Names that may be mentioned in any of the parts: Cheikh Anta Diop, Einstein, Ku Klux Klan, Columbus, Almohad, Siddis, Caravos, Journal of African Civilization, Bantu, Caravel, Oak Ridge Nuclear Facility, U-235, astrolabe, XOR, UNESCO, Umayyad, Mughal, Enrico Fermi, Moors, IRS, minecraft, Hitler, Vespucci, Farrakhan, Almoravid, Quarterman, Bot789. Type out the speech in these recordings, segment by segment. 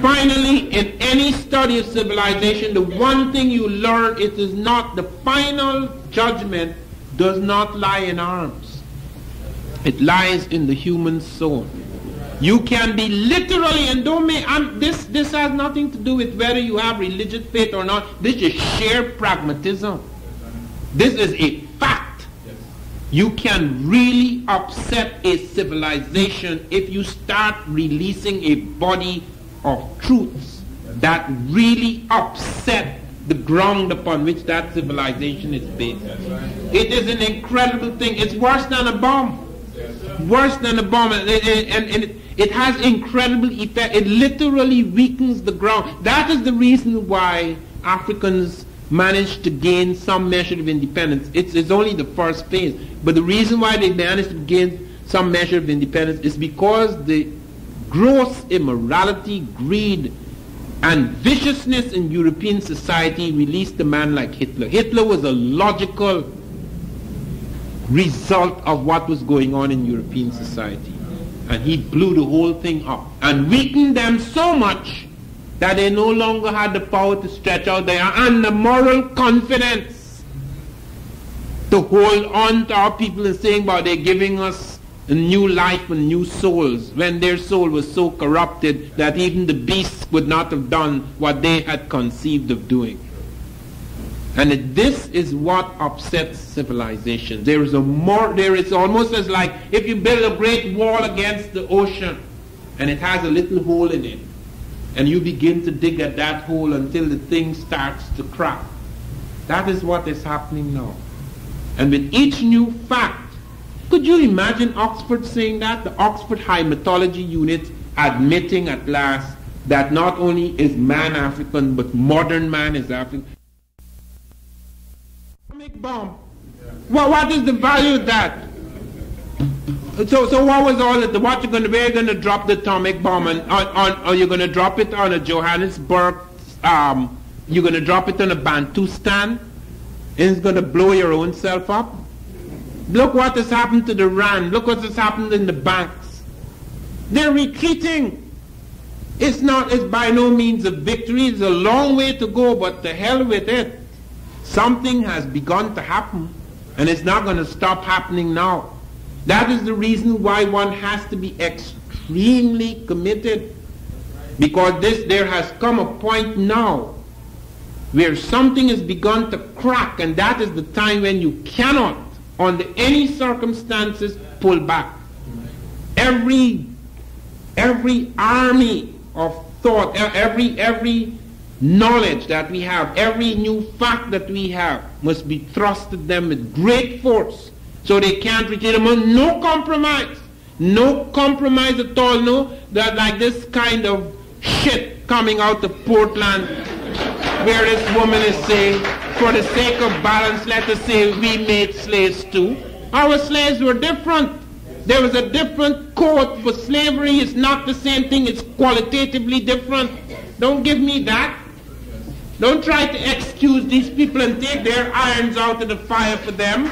Finally, in any study of civilization, the one thing you learn, it is not the final judgment does not lie in arms. It lies in the human soul. You can be literally, and don't make, this has nothing to do with whether you have religious faith or not. This is sheer pragmatism. This is a fact. You can really upset a civilization if you start releasing a body of truths that really upset the ground upon which that civilization is based. It is an incredible thing. It's worse than a bomb. Worse than a bomb, and it has incredible effect. It literally weakens the ground. That is the reason why Africans managed to gain some measure of independence. It's only the first phase, but the reason why they managed to gain some measure of independence is because the gross immorality, greed, and viciousness in European society released a man like Hitler. Hitler was a logical result of what was going on in European society, and he blew the whole thing up and weakened them so much that they no longer had the power to stretch out their and the moral confidence to hold on to our people and saying, well, they're giving us a new life and new souls, when their soul was so corrupted that even the beasts would not have done what they had conceived of doing. And this is what upsets civilization. There is almost as like if you build a great wall against the ocean and it has a little hole in it, and you begin to dig at that hole until the thing starts to crack. That is what is happening now. And with each new fact, could you imagine Oxford saying that? The Oxford Haematology Unit admitting at last that not only is man African, but modern man is African. Bomb. Well, what is the value of that? So what was all that? What you're going to, where you're going to drop the atomic bomb? And are you going to drop it on a Johannesburg? You're going to drop it on a Bantu stand, and it's going to blow your own self up. Look what has happened to the rand. Look what has happened in the banks. They're retreating. It's by no means a victory. It's a long way to go, but to hell with it. Something has begun to happen, and it's not going to stop happening now. That is the reason why one has to be extremely committed, because there has come a point now where something has begun to crack, and that is the time when you cannot, under any circumstances, pull back. Every army of thought, every knowledge that we have, every new fact that we have, must be thrusted them with great force, so they can't retreat. Among no compromise at all. No, that like this kind of shit coming out of Portland, where this woman is saying, for the sake of balance, let us say we made slaves too. Our slaves were different. There was a different code for slavery. It's not the same thing. It's qualitatively different. Don't give me that. Don't try to excuse these people and take their irons out of the fire for them.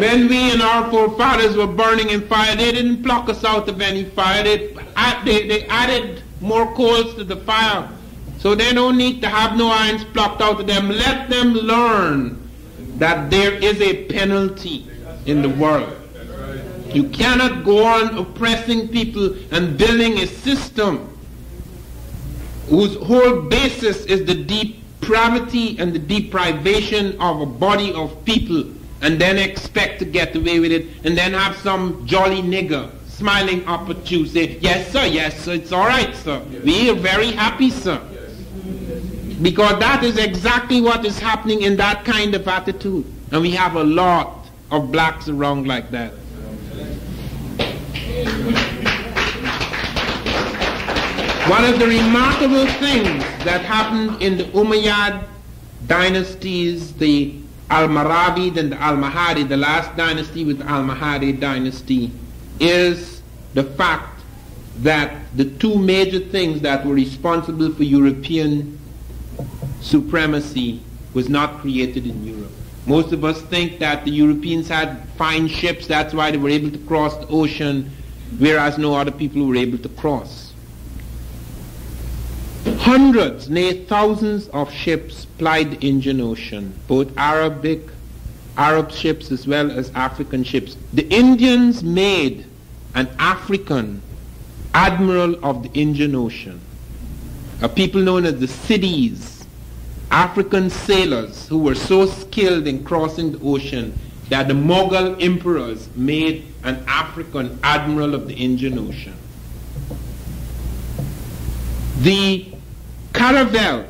When we and our forefathers were burning in fire, they didn't pluck us out of any fire. They added more coals to the fire. So they don't need to have no irons plucked out of them. Let them learn that there is a penalty in the world. You cannot go on oppressing people and building a system whose whole basis is the depravity and the deprivation of a body of people, and then expect to get away with it, and then have some jolly nigger smiling up at you say, yes sir, it's all right sir, we are very happy sir. Because that is exactly what is happening in that kind of attitude. And we have a lot of blacks around like that. One of the remarkable things that happened in the Umayyad dynasties, the Almoravid and the Almohad, the last dynasty with the Almohad dynasty, is the fact that the two major things that were responsible for European supremacy was not created in Europe. Most of us think that the Europeans had fine ships, that's why they were able to cross the ocean, whereas no other people were able to cross. Hundreds, nay thousands of ships plied the Indian Ocean, both Arab ships as well as African ships. The Indians made an African admiral of the Indian Ocean, a people known as the Siddis, African sailors who were so skilled in crossing the ocean that the Mughal emperors made an African admiral of the Indian Ocean. The Caravel,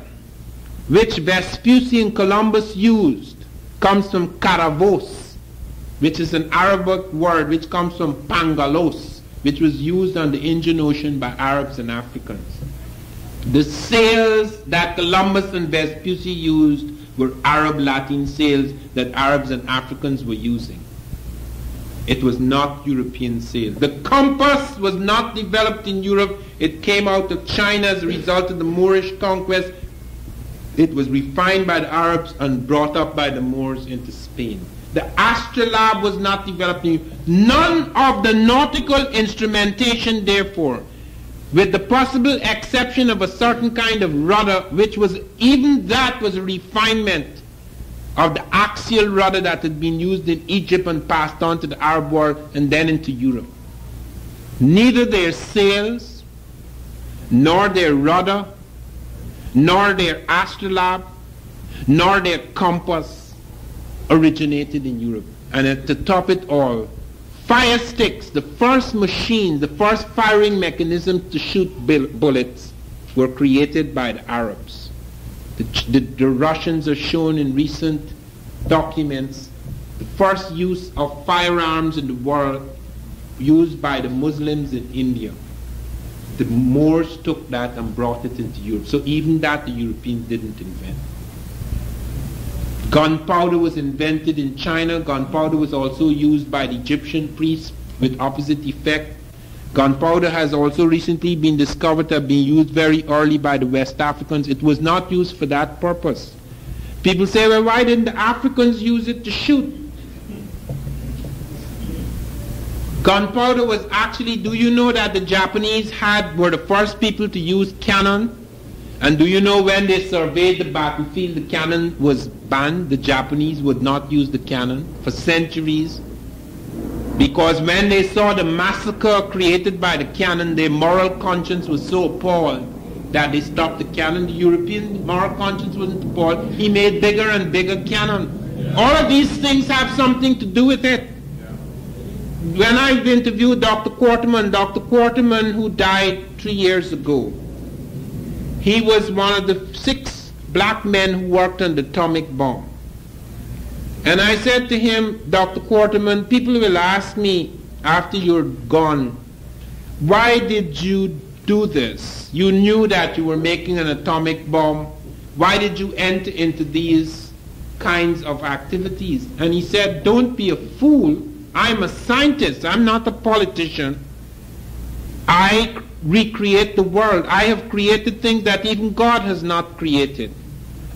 which Vespucci and Columbus used, comes from Caravos, which is an Arabic word which comes from Pangalos, which was used on the Indian Ocean by Arabs and Africans. The sails that Columbus and Vespucci used were Arab Latin sails that Arabs and Africans were using. It was not European sails. The compass was not developed in Europe. It came out of China as a result of the Moorish conquest. It was refined by the Arabs and brought up by the Moors into Spain. The astrolabe was not developed in Europe. None of the nautical instrumentation, therefore, with the possible exception of a certain kind of rudder, which was, even that was a refinement of the axial rudder that had been used in Egypt and passed on to the Arab world and then into Europe. Neither their sails, nor their rudder, nor their astrolabe, nor their compass originated in Europe. And at the top of it all, fire sticks, the first machines, the first firing mechanisms to shoot bullets were created by the Arabs. The Russians are shown in recent documents the first use of firearms in the world used by the Muslims in India. The Moors took that and brought it into Europe. So even that the Europeans didn't invent. Gunpowder was invented in China. Gunpowder was also used by the Egyptian priests with opposite effect. Gunpowder has also recently been discovered to have been used very early by the West Africans. It was not used for that purpose. People say, well, why didn't the Africans use it to shoot? Gunpowder was actually, do you know that the Japanese were the first people to use cannon? And do you know when they surveyed the battlefield, the cannon was banned? The Japanese would not use the cannon for centuries, because when they saw the massacre created by the cannon, their moral conscience was so appalled that they stopped the cannon. The European moral conscience wasn't appalled. He made bigger and bigger cannon. Yeah. All of these things have something to do with it. Yeah. When I've interviewed Dr. Quarterman, who died 3 years ago, he was one of the 6 black men who worked on the atomic bomb. And I said to him, Dr. Quarterman, people will ask me after you're gone, why did you do this? You knew that you were making an atomic bomb. Why did you enter into these kinds of activities? And he said, don't be a fool. I'm a scientist. I'm not a politician. I recreate the world. I have created things that even God has not created.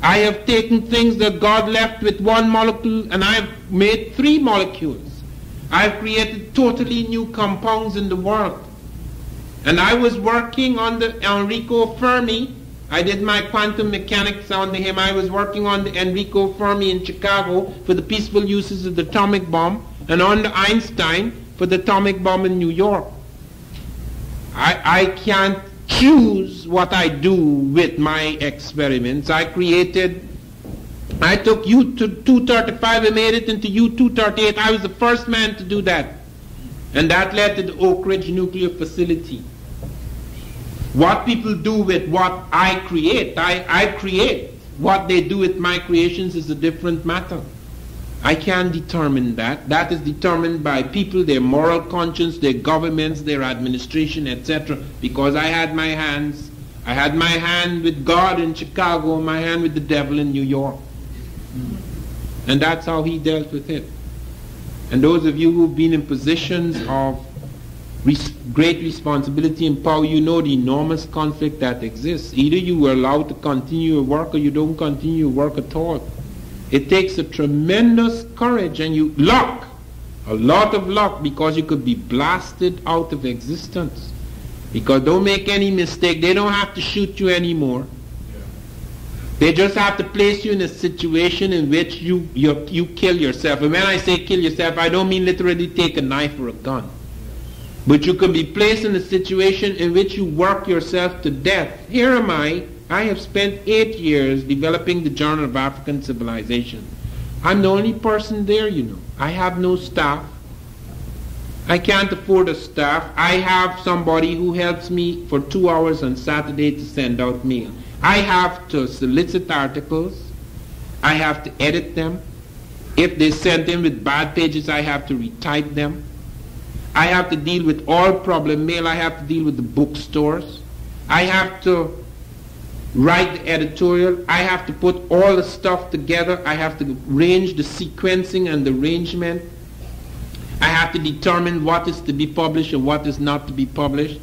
I have taken things that God left with one molecule and I have made 3 molecules. I have created totally new compounds in the world. And I was working on the Enrico Fermi. I did my quantum mechanics on him. I was working on the Enrico Fermi in Chicago for the peaceful uses of the atomic bomb, and on the Einstein for the atomic bomb in New York. I can't choose what I do with my experiments. I took U-235 and made it into U-238. I was the first man to do that. And that led to the Oak Ridge Nuclear Facility. What people do with what I create, I create. What they do with my creations is a different matter. I can't determine that. That is determined by people, their moral conscience, their governments, their administration, etc. Because I had my hand with God in Chicago, my hand with the devil in New York. And that's how he dealt with it. And those of you who've been in positions of great responsibility and power, you know the enormous conflict that exists. Either you were allowed to continue your work or you don't continue your work at all. It takes a tremendous courage, and you luck, a lot of luck, because you could be blasted out of existence. Because don't make any mistake, they don't have to shoot you anymore. They just have to place you in a situation in which you kill yourself. And when I say kill yourself, I don't mean literally take a knife or a gun. But you can be placed in a situation in which you work yourself to death. Here am I. I have spent 8 years developing the Journal of African Civilization. I'm the only person there, you know. I have no staff. I can't afford a staff. I have somebody who helps me for 2 hours on Saturday to send out mail. I have to solicit articles. I have to edit them. If they send in with bad pages, I have to retype them. I have to deal with all problem mail. I have to deal with the bookstores. I have to write the editorial. I have to put all the stuff together. I have to arrange the sequencing and the arrangement. I have to determine what is to be published and what is not to be published.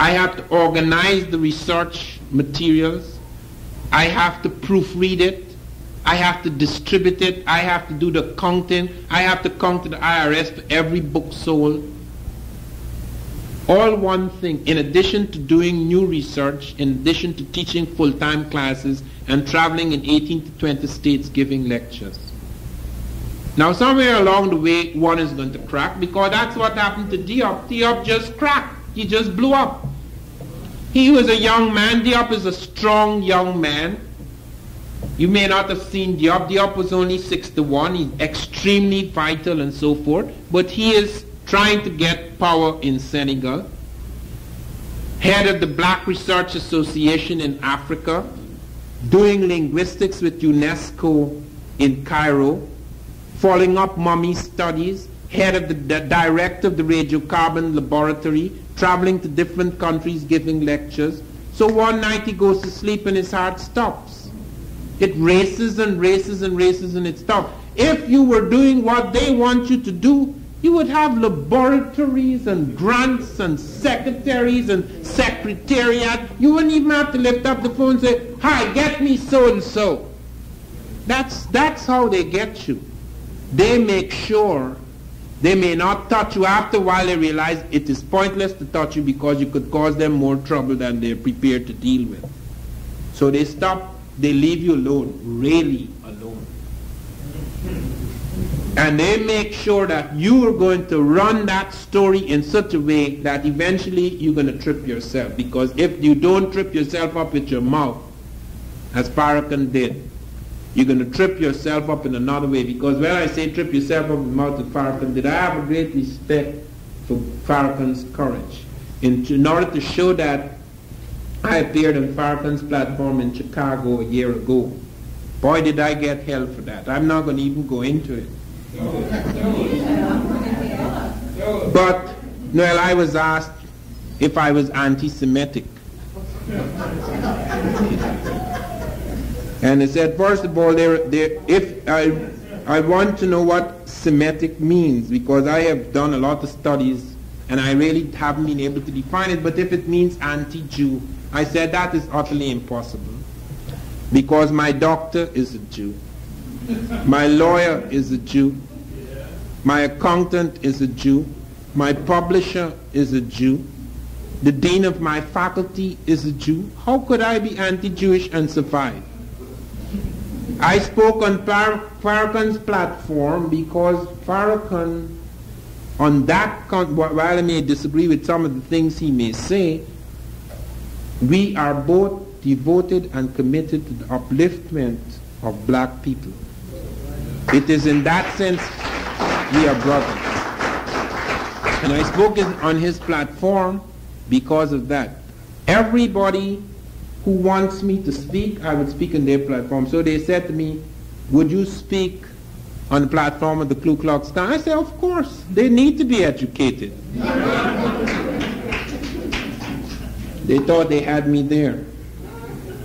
I have to organize the research materials. I have to proofread it. I have to distribute it. I have to do the counting. I have to count to the IRS for every book sold. All one thing, in addition to doing new research, in addition to teaching full-time classes and traveling in 18 to 20 states giving lectures. Now somewhere along the way, one is going to crack, because that's what happened to Diop. Diop just cracked. He just blew up. He was a young man. Diop is a strong young man. You may not have seen Diop. Diop was only 6 to 1. He's extremely vital and so forth. But he is trying to get power in Senegal. Head of the Black Research Association in Africa. Doing linguistics with UNESCO in Cairo. Following up mummy studies. Head of the director of the radiocarbon laboratory. Traveling to different countries giving lectures. So one night he goes to sleep and his heart stops. It races and races and races and it stops. If you were doing what they want you to do, you would have laboratories and grants and secretaries and secretariat. You wouldn't even have to lift up the phone and say, "Hi, get me so-and-so." That's how they get you. They make sure they may not touch you. After a while they realize it is pointless to touch you because you could cause them more trouble than they're prepared to deal with. So they stop. They leave you alone, really alone. And they make sure that you are going to run that story in such a way that eventually you're going to trip yourself. Because if you don't trip yourself up with your mouth, as Farrakhan did, you're going to trip yourself up in another way. Because when I say trip yourself up with the mouth of Farrakhan did, I have a great respect for Farrakhan's courage. In order to show that, I appeared on Farrakhan's platform in Chicago a year ago. Boy, did I get hell for that. I'm not going to even go into it. But, well, I was asked if I was anti-Semitic. And they said, first of all, if I want to know what Semitic means, because I have done a lot of studies and I really haven't been able to define it, but if it means anti-Jew, I said that is utterly impossible because my doctor is a Jew, my lawyer is a Jew, my accountant is a Jew, my publisher is a Jew, the dean of my faculty is a Jew. How could I be anti-Jewish and survive? I spoke on Farrakhan's platform because Farrakhan, on that, while I may disagree with some of the things he may say, we are both devoted and committed to the upliftment of black people. It is in that sense we are brothers. And I spoke on his platform because of that. Everybody who wants me to speak, I would speak on their platform. So they said to me, "Would you speak on the platform of the Ku Klux Klan?" I said, of course, they need to be educated. They thought they had me there.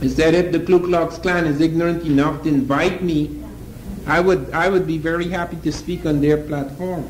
They said, if the Ku Klux Klan is ignorant enough to invite me, I would be very happy to speak on their platform.